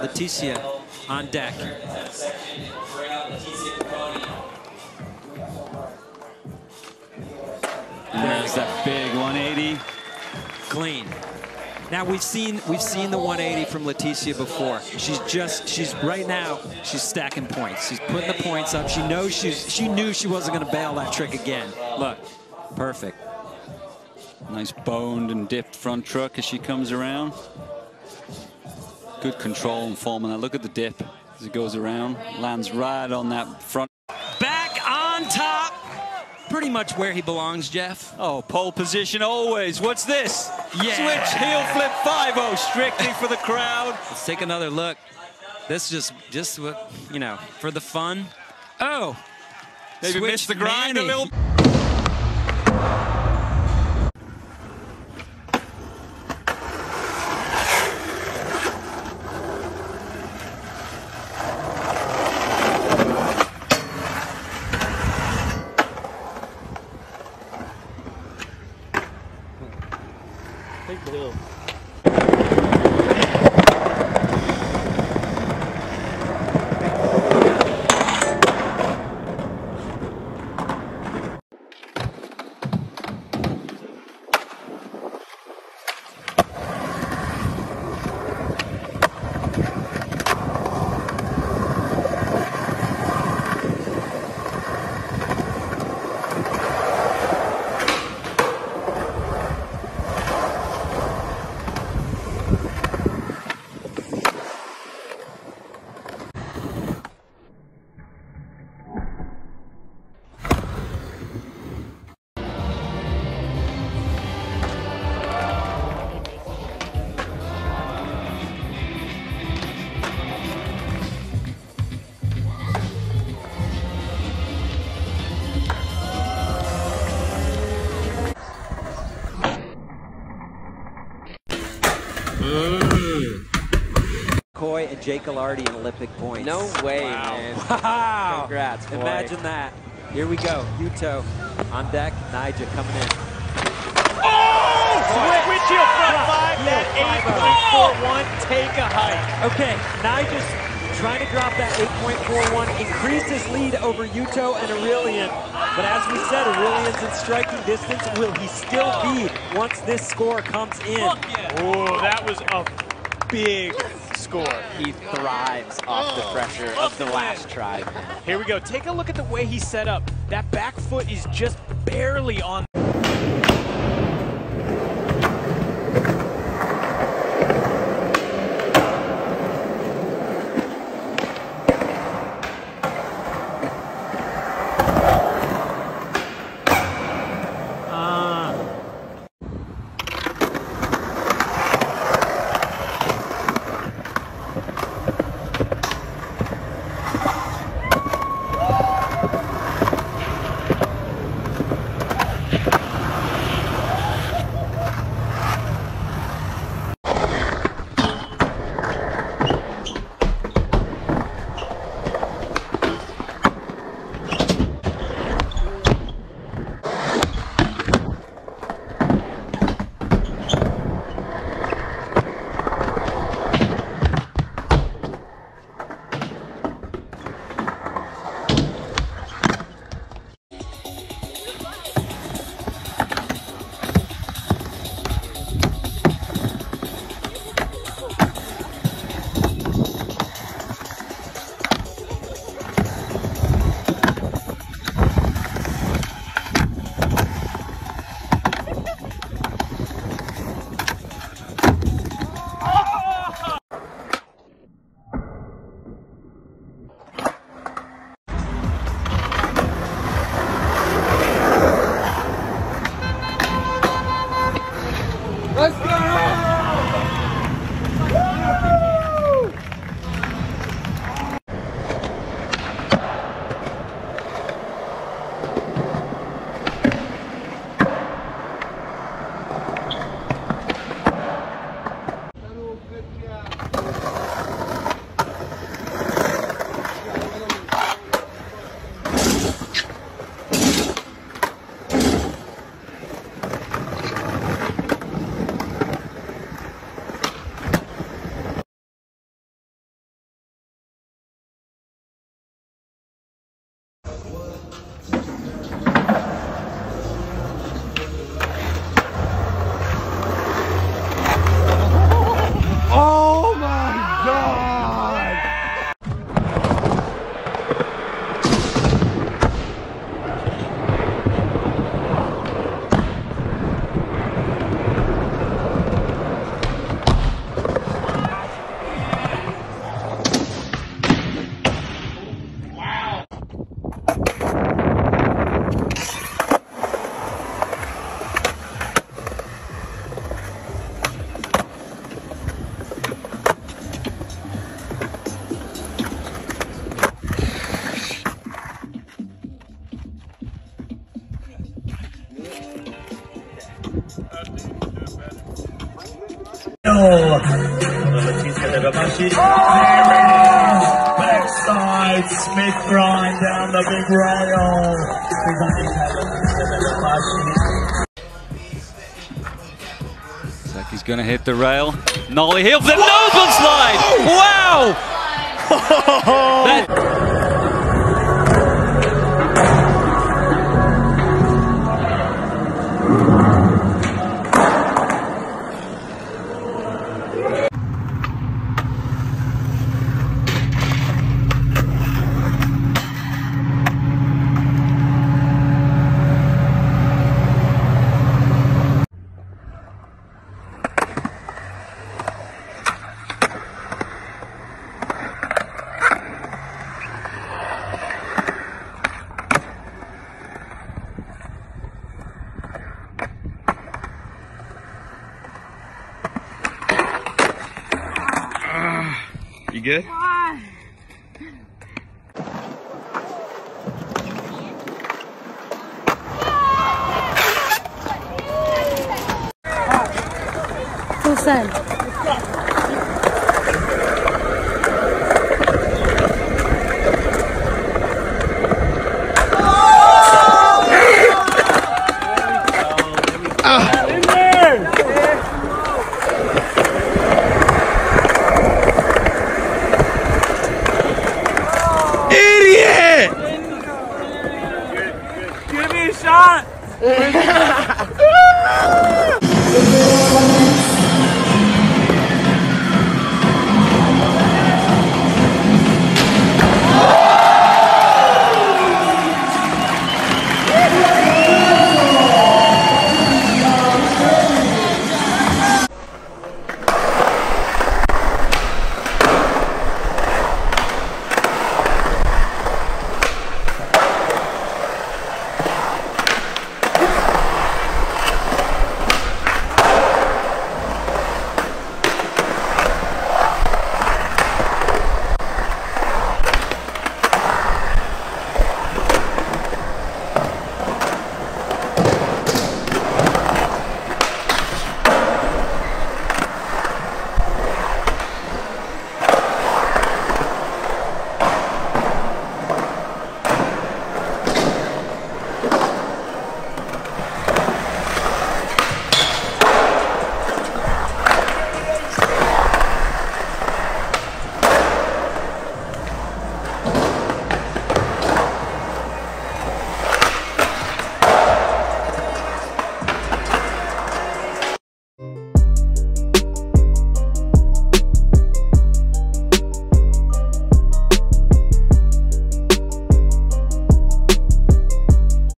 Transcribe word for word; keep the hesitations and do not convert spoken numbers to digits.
Leticia on deck. There's that big one eighty. Clean. Now we've seen we've seen the one eighty from Leticia before. She's just she's right now she's stacking points. She's putting the points up. She knows she's she knew she wasn't going to bail that trick again. Look, perfect. Nice boned and dipped front truck as she comes around. Good control and form on that. Look at the dip as it goes around. Lands right on that front. Back on top. Pretty much where he belongs, Jeff. Oh, pole position always. What's this? Yeah. Switch, heel flip, five oh, strictly for the crowd. Let's take another look. This just, just what, you know, for the fun. Oh. Maybe missed the grind Manny. a little. And Jake Alardi in Olympic points. No way, wow. man. Wow. Congrats, boy. Imagine that. Here we go. Yuto on deck. Nigel coming in. Oh! Switch heel front five. That eight point four one. Take a hike. Okay, Nigel's trying to drop that eight point four one. Increase his lead over Yuto and Aurelian. But as we said, Aurelian's in striking distance. Will he still be once this score comes in? Yeah. Oh, that was a big... score. He thrives off the pressure oh, of the last try. Here we go. Take a look at the way he set up. That back foot is just barely on. head over Bushy. Oh! Backside, Smith grind down the big rail. Zaki's gonna hit the rail. Nolly heels and noble slide! Wow! that You good? Ah. Full send.